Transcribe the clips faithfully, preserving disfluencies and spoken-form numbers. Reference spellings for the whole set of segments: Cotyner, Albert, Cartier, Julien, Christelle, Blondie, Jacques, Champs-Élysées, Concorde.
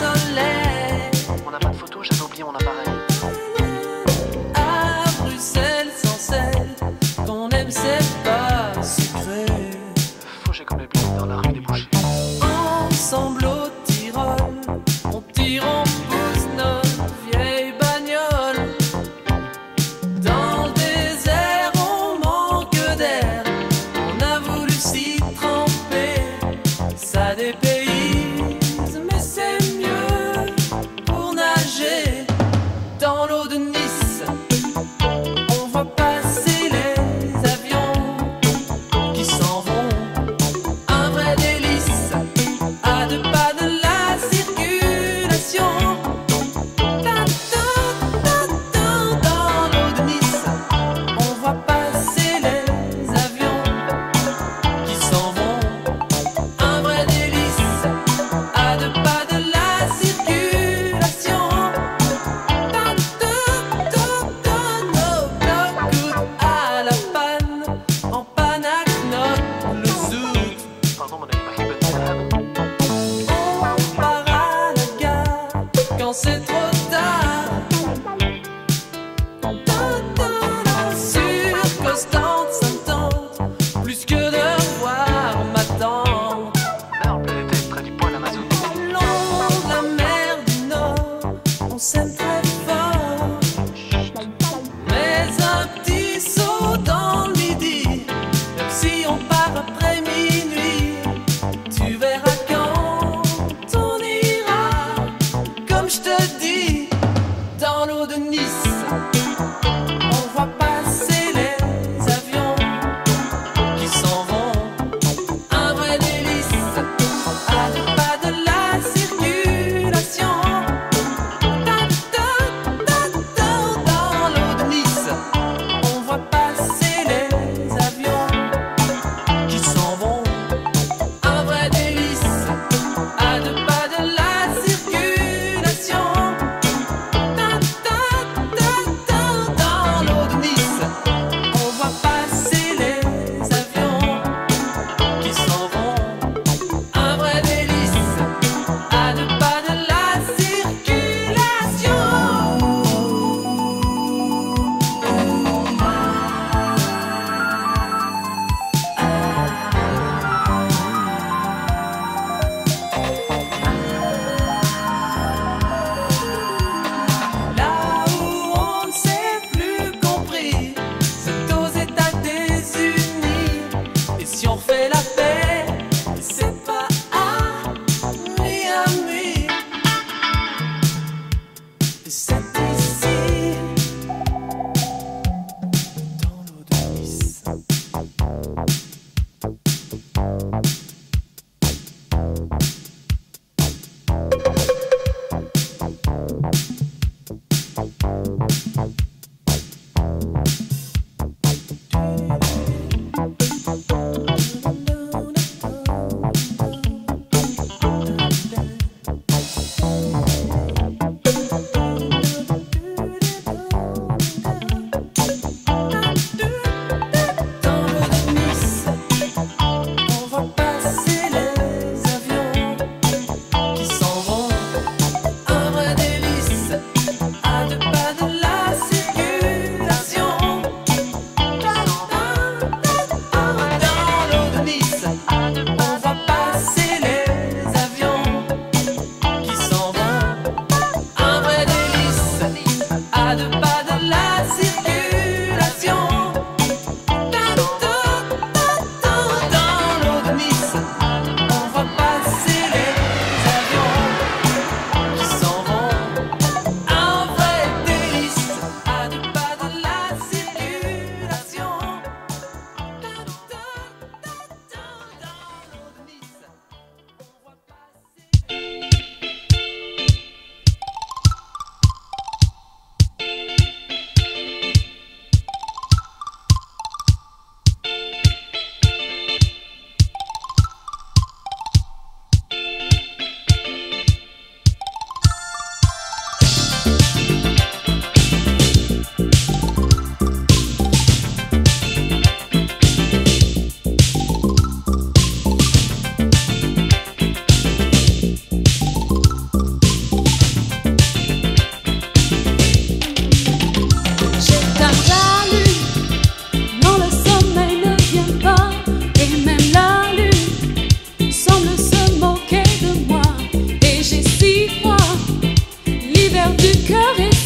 soleil. On n'a pas de photo, j'avais oublié mon appareil. À Bruxelles sans sel, ton aime c'est pas sucré. Fauché comme les blondes dans la rue des Bouchers. Ensemble au Tyrol, on tire en pousse notre vieille bagnole. Dans le désert, on manque d'air, on a voulu s'y tremper. Ça dépayse, mais c'est mieux pour nager dans l'eau de Nice. On voit passer les avions qui s'en vont. Un vrai délice à deux pas de la circulation. Tintin dans l'eau de Nice. On voit passer les avions qui s'en vont. Un vrai délice à deux pas de la circulation. Tintin nos blocs à la panne. En panne à Knock, le zouk. Pardon, mon ami, ma bonne madame. On part à la gare quand c'est trop tard. Sur Constante, ça me tente plus que de voir ma tante. Là, en plein été, près du poêle à mazout. Le long de la mer du Nord, on s'aime très fort. Mais un petit saut dans le midi, même si on part après minuit, tu verras quand on ira, comme je te dis.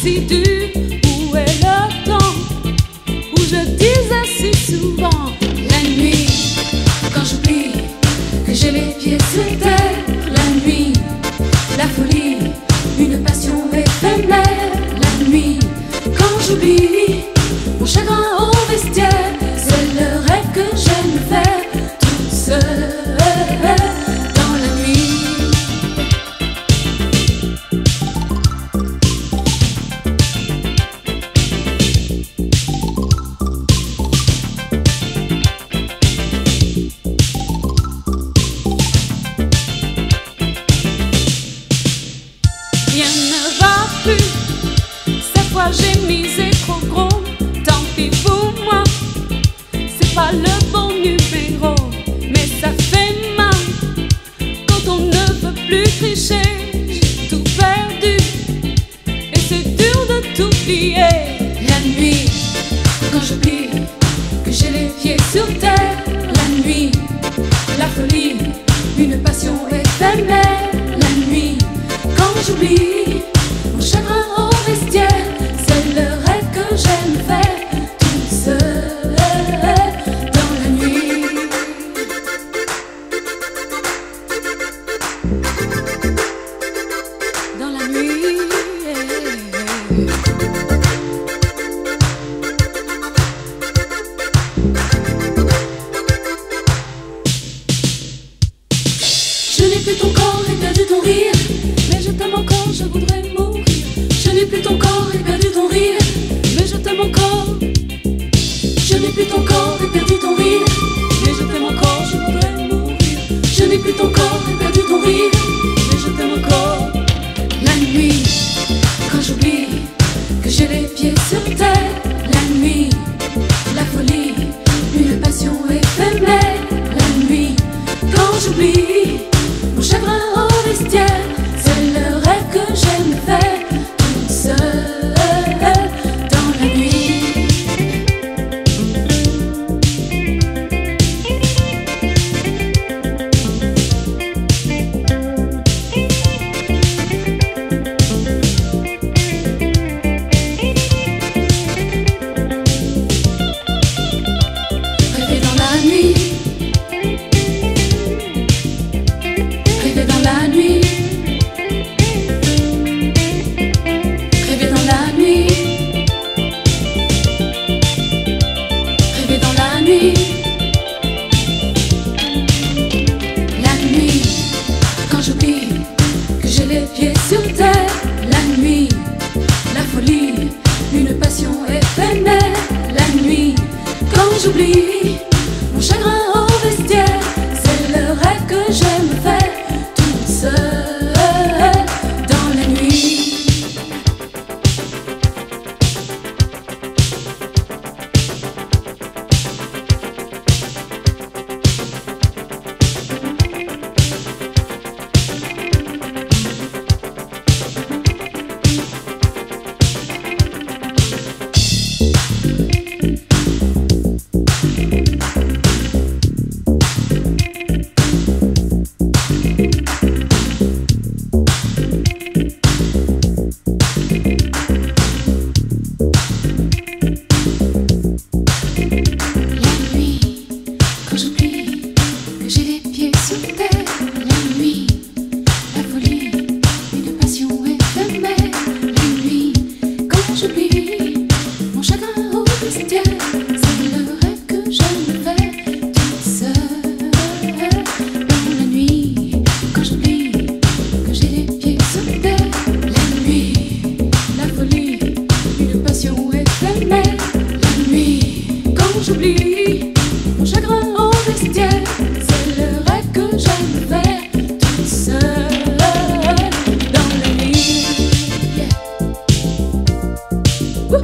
si dur, où est le temps où je disais si souvent la nuit, quand j'oublie que j'ai les pieds sur terre, la nuit, la folie, une passion éphémère, la nuit, quand j'oublie mon chagrin au vestiaire, c'est le rêve que j'aime faire toute seule. Oui,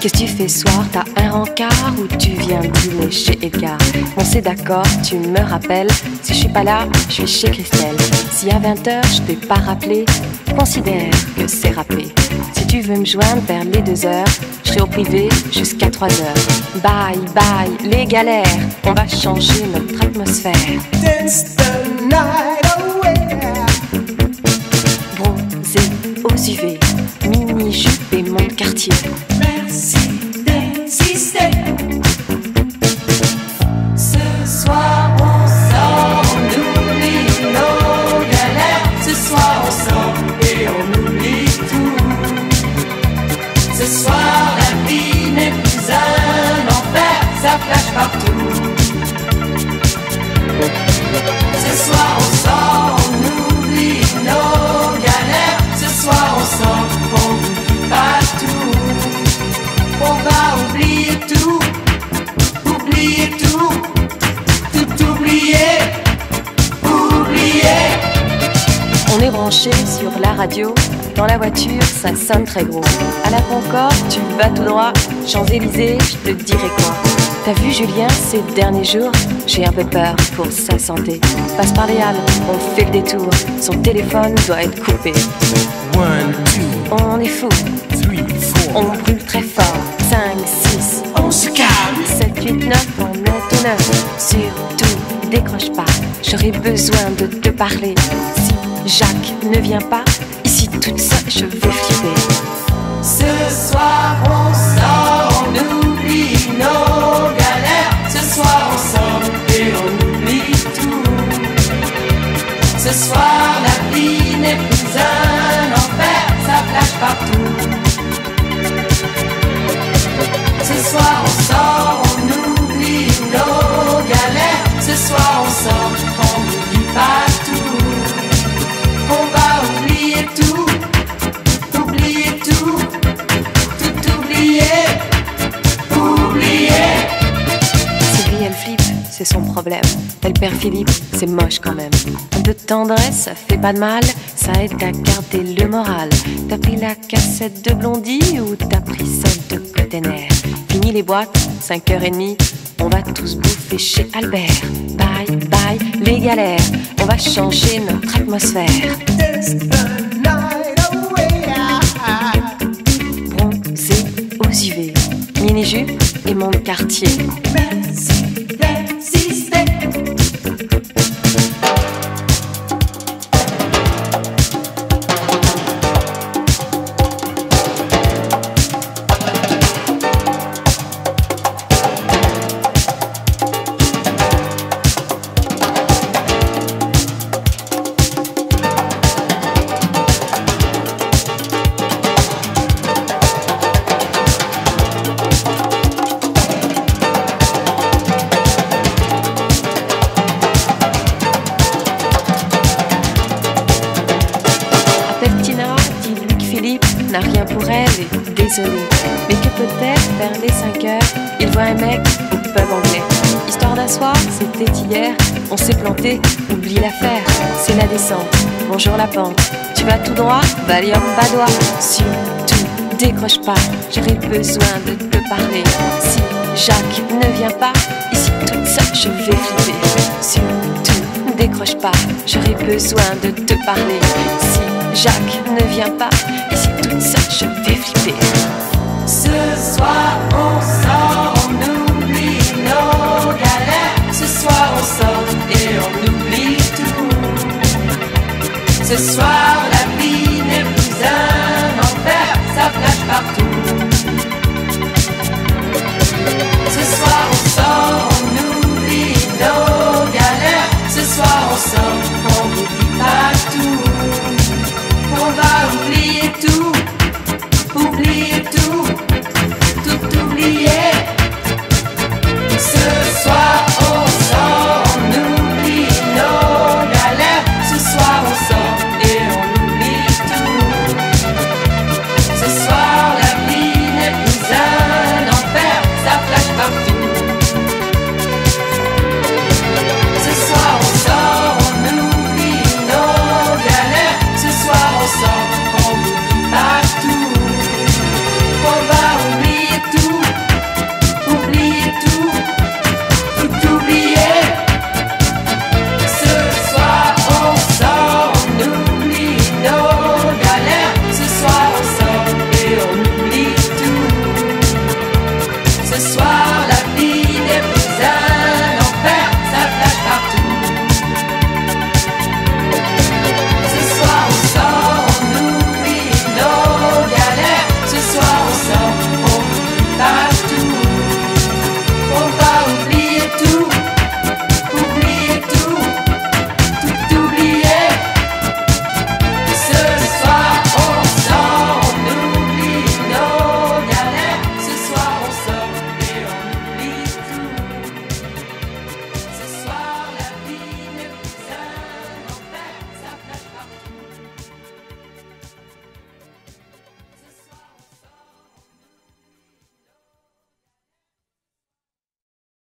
Qu'est-ce que tu fais soir? T'as un rencard ou tu viens dîner chez Edgar? On s'est d'accord, tu me rappelles. Si je suis pas là, je suis chez Christelle. Si à vingt heures je t'ai pas rappelé, considère que c'est rappelé. Si tu veux me joindre vers les deux heures, je serai au privé jusqu'à trois heures. Bye bye les galères, on va changer notre atmosphère. Dance the night away. Bronzé aux U V, mini-jupe et mon Cartier. Merci, d'insister. Ce soir on sort, on oublie nos galères. Ce soir on sort et on oublie tout. Ce soir la vie n'est plus un enfer, ça flash partout. Ce soir on sort, on oublie nos galères. Ce soir on sort, on oublie pas tout. On va oublier tout, oublier tout, tout oublier, oublier. On est branché sur la radio, dans la voiture ça sonne très gros. À la Concorde tu vas tout droit, Champs-Élysées je te dirai quoi. T'as vu Julien ces derniers jours? J'ai un peu peur pour sa santé. Passe par les Halles, on fait le détour. Son téléphone doit être coupé. One, two, on est fou. Three, four, on brûle très fort. cinq, six, on se calme. sept, huit, neuf, on est au neuf. Surtout, décroche pas. J'aurais besoin de te parler. Si Jacques ne vient pas, ici toute seule, je vais flipper. Ce soir, on sort, on oublie nos galères. Ce soir, on sort et on oublie tout. Ce soir, la vie n'est plus un enfer, ça flash partout. Ce soir, on sort, on oublie nos galères. Ce soir, on sort, on n'oublie pas tout. On va oublier tout. C'est son problème. Elle perd Philippe, c'est moche quand même. Un peu de tendresse, ça fait pas de mal, ça aide à garder le moral. T'as pris la cassette de Blondie ou t'as pris celle de Cotyner? Fini les boîtes, cinq heures trente, on va tous bouffer chez Albert. Bye bye les galères, on va changer notre atmosphère. Bronzé aux U V, mini-jupe et mon Cartier. Merci. N'a rien pour elle et désolé. Mais que peut-être vers les cinq heures, il voit un mec au pub anglais. Histoire d'un soir, c'était hier, on s'est planté, oublie l'affaire. C'est la descente, bonjour la pente. Tu vas tout droit, Valium Badois. Surtout, décroche pas, j'aurai besoin de te parler. Si Jacques ne vient pas, ici toute seule je vais flipper. Surtout, décroche pas, j'aurai besoin de te parler. Si Jacques ne vient pas, ici toute seule, je vais flipper. Ce soir, on sort, on oublie nos galères. Ce soir, on sort et on oublie tout. Ce soir, la vie n'est plus un enfer, ça flash partout. Ce soir, on sort, on oublie nos galères. Ce soir, on sort, on oublie pas tout. On va oublier tout, oublier.